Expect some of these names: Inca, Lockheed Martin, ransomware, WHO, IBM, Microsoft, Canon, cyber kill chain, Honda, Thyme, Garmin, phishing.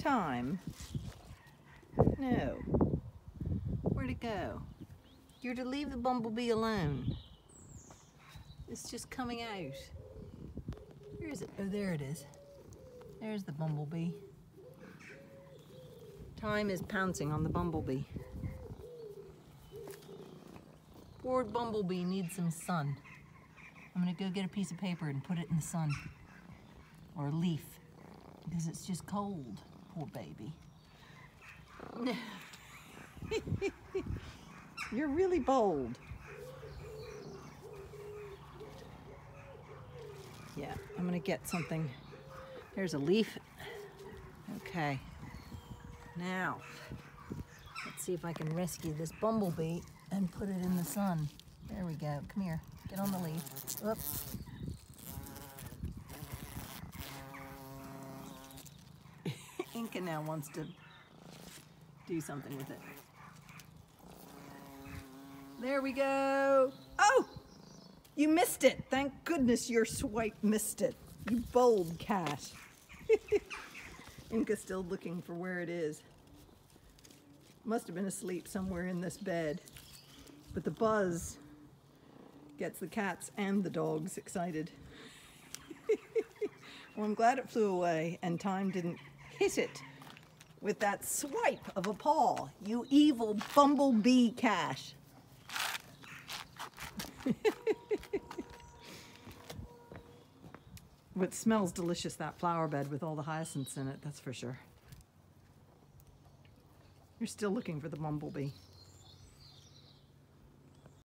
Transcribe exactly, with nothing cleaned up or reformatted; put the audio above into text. Thyme. No. Where'd it go? You're to leave the bumblebee alone. It's just coming out. Where is it? Oh, there it is. There's the bumblebee. Thyme is pouncing on the bumblebee. Poor bumblebee needs some sun. I'm gonna go get a piece of paper and put it in the sun, or a leaf, because it's just cold. Poor baby. You're really bold. Yeah, I'm gonna get something. There's a leaf. Okay. Now, let's see if I can rescue this bumblebee and put it in the sun. There we go. Come here. Get on the leaf. Oops. Inca now wants to do something with it. There we go. Oh! You missed it. Thank goodness your swipe missed it. You bold cat. Inca's still looking for where it is. Must have been asleep somewhere in this bed. But the buzz gets the cats and the dogs excited. Well, I'm glad it flew away and Thyme didn't hit it with that swipe of a paw. You evil bumblebee cat. It smells delicious, that flower bed with all the hyacinths in it, that's for sure. You're still looking for the bumblebee.